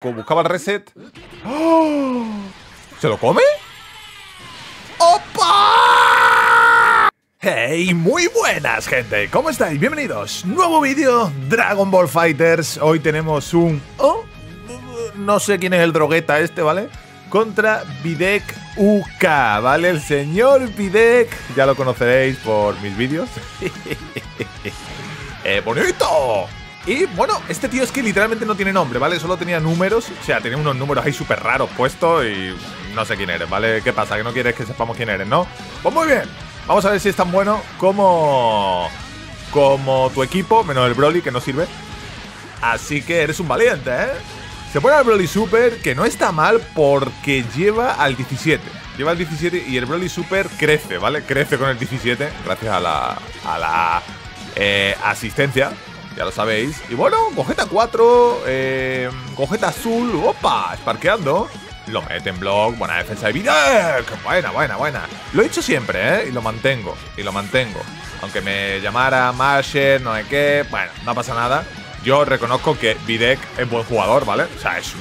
Buscaba el reset. ¡Oh! ¿Se lo come? ¡Opa! ¡Hey! Muy buenas, gente. ¿Cómo estáis? Bienvenidos. Nuevo vídeo, Dragon Ball FighterZ. Hoy tenemos un... Oh, no sé quién es el drogueta este, ¿vale? Contra Bidek UK, ¿vale? El señor Bidek. Ya lo conoceréis por mis vídeos. ¡Bonito! Y bueno, este tío es que literalmente no tiene nombre, ¿vale? Solo tenía números, o sea, tenía unos números ahí súper raros puestos y no sé quién eres, ¿vale? ¿Qué pasa? Que no quieres que sepamos quién eres, ¿no? Pues muy bien, vamos a ver si es tan bueno como tu equipo, menos el Broly, que no sirve. Así que eres un valiente, ¿eh? Se pone al Broly Super, que no está mal porque lleva al 17. Lleva al 17 y el Broly Super crece, ¿vale? Crece con el 17 gracias a la asistencia. Ya lo sabéis. Y bueno, Gogeta 4, Gogeta azul. ¡Opa! Esparqueando. Lo mete en block. Buena defensa de vida. Buena, buena, buena. Lo he hecho siempre, ¿eh? Y lo mantengo. Aunque me llamara Masher, no sé qué. Bueno, no pasa nada. Yo reconozco que Bidek es buen jugador, ¿vale? O sea, es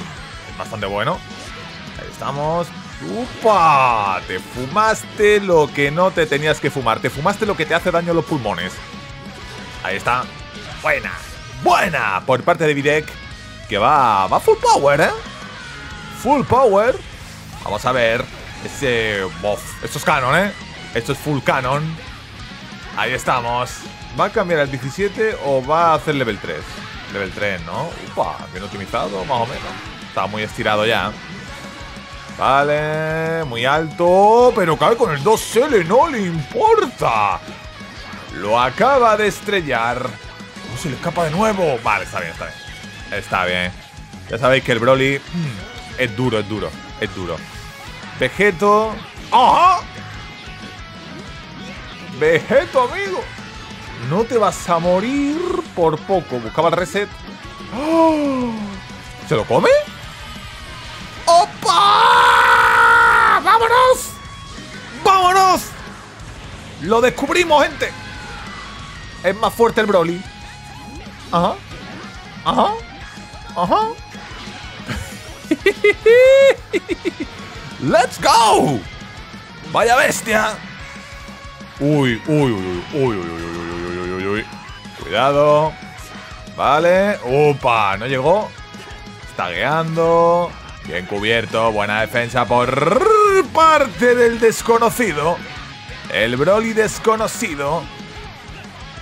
bastante bueno. Ahí estamos. ¡Opa! Te fumaste lo que no te tenías que fumar. Te fumaste lo que te hace daño a los pulmones. Ahí está. Buena, buena por parte de Bidek, que va full power, ¿eh? Full power. Vamos a ver ese buff. Esto es canon, ¿eh? Esto es full canon. Ahí estamos. ¿Va a cambiar al 17 o va a hacer level 3? Level 3, ¿no? Upa, bien optimizado, más o menos. Está muy estirado ya. Vale, muy alto. Pero cae con el 2L, no le importa. Lo acaba de estrellar. Se le escapa de nuevo. Vale, está bien, está bien. Está bien. Ya sabéis que el Broly es duro, es duro. Es duro. Vegito. ¡Ajá! Vegito, amigo. No te vas a morir por poco. Buscaba el reset. ¡Oh! ¿Se lo come? ¡Opa! ¡Vámonos! ¡Vámonos! Lo descubrimos, gente. Es más fuerte el Broly. Ajá, ajá, ajá. ¡Let's go! ¡Vaya bestia! Uy, uy, uy, uy, uy, uy, uy, uy, uy, uy. Cuidado. Vale. ¡Opa! No llegó. Está gueando. Bien cubierto. Buena defensa por parte del desconocido. El Broly desconocido.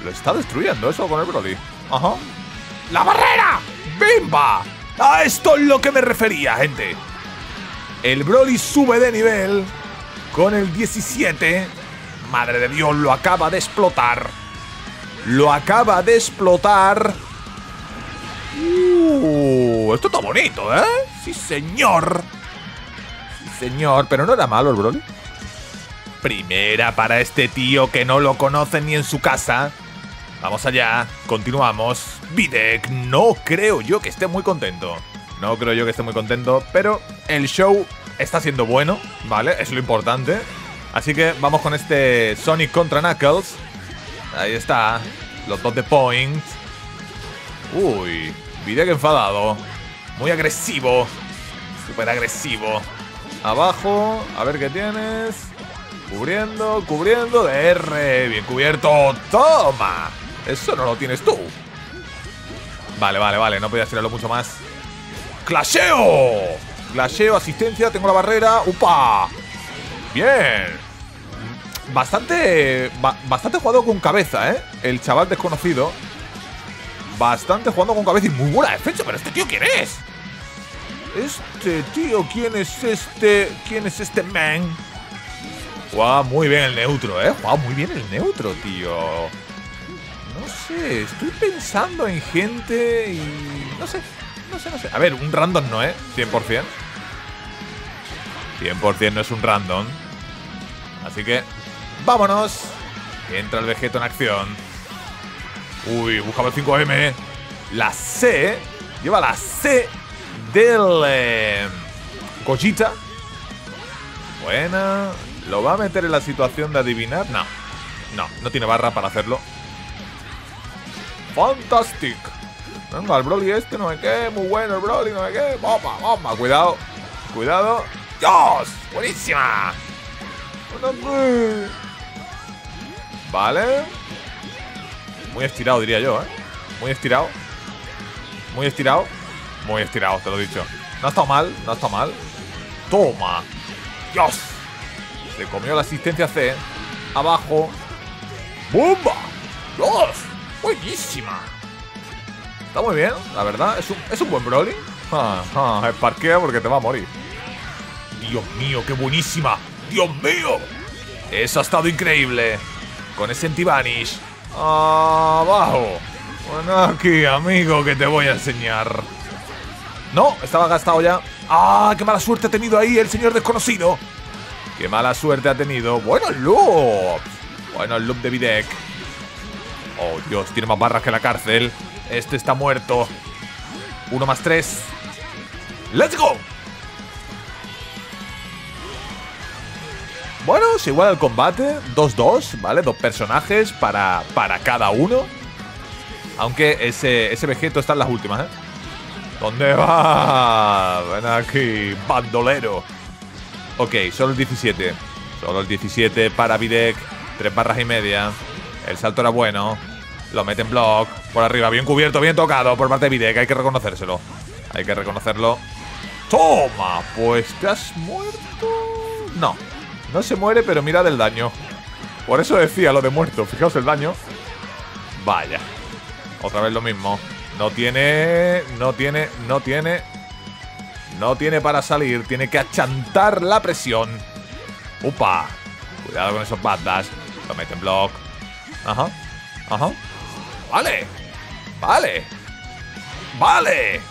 Lo está destruyendo eso con el Broly. Ajá. ¡La barrera! ¡Bimba! A esto es lo que me refería, gente. El Broly sube de nivel con el 17. Madre de Dios, lo acaba de explotar. Lo acaba de explotar. Esto está bonito, ¿eh? Sí, señor. Sí, señor. Pero no era malo el Broly. Primera para este tío que no lo conoce ni en su casa. Vamos allá, continuamos. Bidek, no creo yo que esté muy contento. No creo yo que esté muy contento, pero el show está siendo bueno, ¿vale? Es lo importante. Así que vamos con este Sonic contra Knuckles. Ahí está, los dos de point. Uy, Bidek enfadado. Muy agresivo. Súper agresivo. Abajo, a ver qué tienes. Cubriendo, cubriendo de R. Bien cubierto. ¡Toma! Eso no lo tienes tú. Vale, vale, vale. No podía tirarlo mucho más. ¡Clasheo! Clasheo, asistencia. Tengo la barrera. ¡Upa! Bien. Bastante jugado con cabeza, ¿eh? El chaval desconocido. Bastante jugando con cabeza y muy buena defensa. ¿Pero este tío quién es? Este tío, ¿quién es este? ¿Quién es este man? Juega muy bien el neutro, ¿eh? Juega muy bien el neutro, tío. No sé, estoy pensando en gente y... No sé. A ver, un random no, ¿eh? 100%. 100% no es un random. Así que... ¡vámonos! Entra el Vegito en acción. Uy, buscaba el 5M. La C. Lleva la C del... Gogeta. Buena... ¿Lo va a meter en la situación de adivinar? No. No tiene barra para hacerlo. Fantastic. Venga, el Broly este, no sé qué, muy bueno el Broly, no sé qué. Bomba, bomba, cuidado, cuidado. ¡Dios! ¡Buenísima! Vale. Muy estirado, diría yo, ¿eh? Muy estirado. Muy estirado. Muy estirado, te lo he dicho. No ha estado mal, no ha estado mal. ¡Toma! ¡Dios! Se comió la asistencia C. Abajo. ¡Bomba! ¡Dios! ¡Buenísima! Está muy bien, la verdad. Es un buen Broly. Esparquea porque te va a morir. ¡Dios mío, qué buenísima! ¡Dios mío! Eso ha estado increíble. Con ese anti-vanish. ¡Abajo! Bueno, aquí, amigo, que te voy a enseñar. No, estaba gastado ya. ¡Ah, qué mala suerte ha tenido ahí el señor desconocido! ¡Qué mala suerte ha tenido! ¡Buenos loops! Bueno, el loop de Bidek. Oh, Dios, tiene más barras que la cárcel. Este está muerto. 1 más 3. ¡Let's go! Bueno, se iguala el combate. 2-2, ¿vale? 2 personajes para cada uno. Aunque ese Vegito está en las últimas, ¿eh? ¿Dónde va? Ven aquí, bandolero. Ok, solo el 17. Solo el 17 para Bidek. 3 barras y media. El salto era bueno. Lo mete en block. Por arriba, bien cubierto, bien tocado por parte de Bidek. Hay que reconocérselo. Hay que reconocerlo. ¡Toma! Pues te has muerto. No. No se muere, pero mirad el daño. Por eso decía lo de muerto. Fijaos el daño. Vaya. Otra vez lo mismo. No tiene para salir. Tiene que achantar la presión. ¡Upa! Cuidado con esos bandas. Lo mete en block. Ajá. Ajá. Vale. Vale. Vale.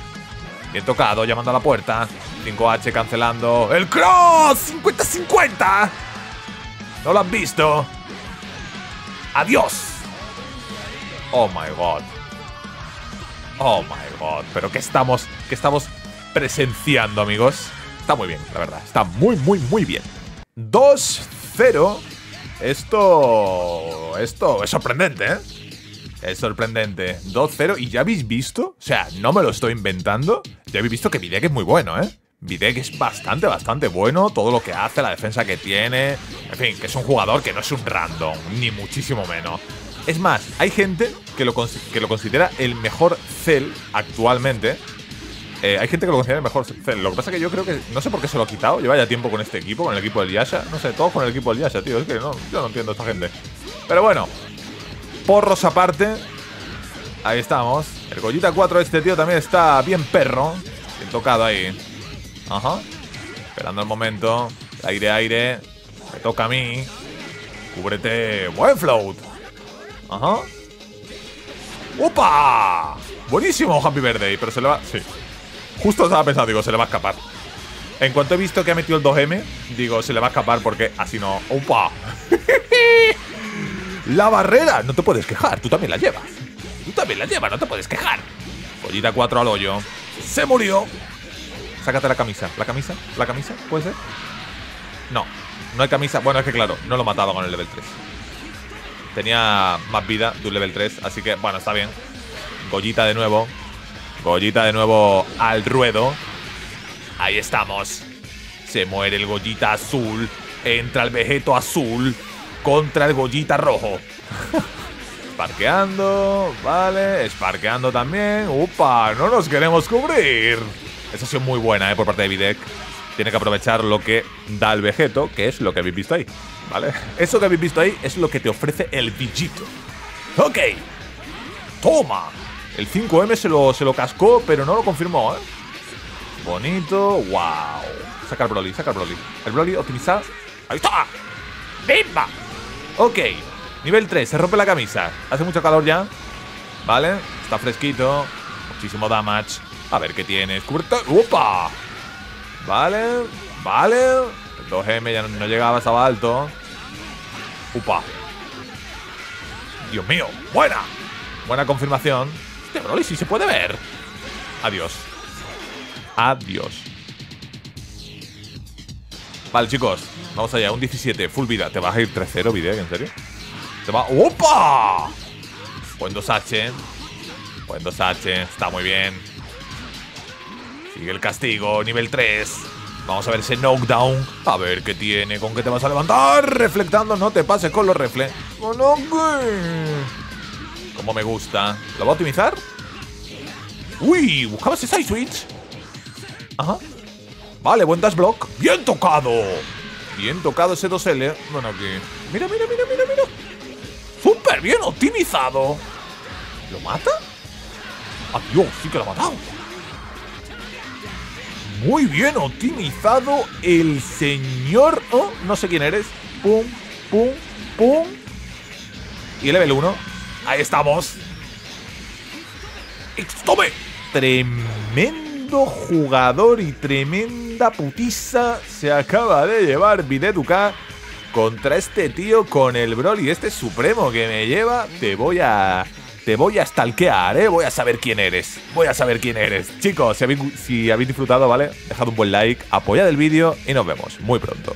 Bien tocado, llamando a la puerta. 5H cancelando. ¡El cross! ¡50-50! No lo han visto. ¡Adiós! Oh my god. Oh my god. Pero ¿qué estamos presenciando, amigos? Está muy bien, la verdad. Está muy, muy, muy bien. 2-0. Esto es sorprendente, ¿eh? Es sorprendente. 2-0. ¿Y ya habéis visto? O sea, no me lo estoy inventando. Ya habéis visto que Bidek es muy bueno, ¿eh? Bidek es bastante, bastante bueno. Todo lo que hace, la defensa que tiene. En fin, que es un jugador que no es un random. Ni muchísimo menos. Es más, hay gente que lo considera el mejor Cell actualmente. Hay gente que lo considera el mejor Cell. Lo que pasa es que yo creo que... No sé por qué se lo ha quitado. Lleva ya tiempo con este equipo, con el equipo del Yasha. No sé, todos con el equipo del Yasha, tío. Es que no, yo no entiendo a esta gente. Pero bueno. Porros aparte. Ahí estamos. El Gogeta 4 este, tío, también está bien perro. Bien tocado ahí. Ajá. Esperando el momento. Aire, aire. Me toca a mí. Cúbrete. Buen float. Ajá. ¡Opa! Buenísimo, Happy Birthday. Pero se le va... Sí. Justo estaba pensando, digo, se le va a escapar. En cuanto he visto que ha metido el 2M, digo, se le va a escapar porque así no... ¡Opa! ¡La barrera! No te puedes quejar. Tú también la llevas. Tú también la llevas. No te puedes quejar. Pollita 4 al hoyo. Se murió. Sácate la camisa. ¿La camisa? ¿La camisa? ¿Puede ser? No. No hay camisa. Bueno, es que claro, no lo mataba con el level 3. Tenía más vida de un level 3, así que, bueno, está bien. Gogeta de nuevo. Gogeta de nuevo al ruedo. Ahí estamos. Se muere el Gogeta azul. Entra el Vegito azul contra el Gogeta rojo. Esparqueando. Vale, esparqueando también. ¡Upa! No nos queremos cubrir. Esa ha sido muy buena, por parte de Bidek. Tiene que aprovechar lo que da el Vegito, que es lo que habéis visto ahí, ¿vale? Eso que habéis visto ahí es lo que te ofrece el Vegito. ¡Ok! ¡Toma! El 5M se lo cascó, pero no lo confirmó, ¿eh? Bonito. ¡Wow! Saca el Broly, saca el Broly. El Broly optimizado. ¡Ahí está! ¡Bimba! Ok. Nivel 3. Se rompe la camisa. Hace mucho calor ya. ¿Vale? Está fresquito. Muchísimo damage. A ver qué tienes. ¡Cubierta! ¡Opa! Vale, vale. El 2M ya no llegaba, estaba alto. Upa. Dios mío, buena. Buena confirmación. Este Broly sí se puede ver. Adiós. Adiós. Vale, chicos. Vamos allá, un 17, full vida. ¿Te vas a ir 3-0, Bidek? ¿En serio? Te va... ¡Opa! Buen 2H. Buen 2H, está muy bien. Sigue el castigo, nivel 3. Vamos a ver ese knockdown. A ver qué tiene, con qué te vas a levantar. Reflectando, no te pases con los refles. Como me gusta. ¿Lo va a optimizar? Uy, buscabas ese side switch. Ajá. Vale, buen dash block. Bien tocado. Bien tocado ese 2L. Bueno, aquí. Mira, mira, mira, mira, mira. Súper bien optimizado. ¿Lo mata? Adiós, sí que lo ha matado. Muy bien optimizado el señor. Oh, no sé quién eres. Pum, pum, pum. Y el level 1. Ahí estamos. ¡Tome! Tremendo jugador y tremenda putiza se acaba de llevar Bidetuka contra este tío con el Broly. Este supremo que me lleva. Te voy a stalkear, ¿eh? Voy a saber quién eres. Voy a saber quién eres. Chicos, si habéis disfrutado, ¿vale? Dejad un buen like, apoyad el vídeo y nos vemos muy pronto.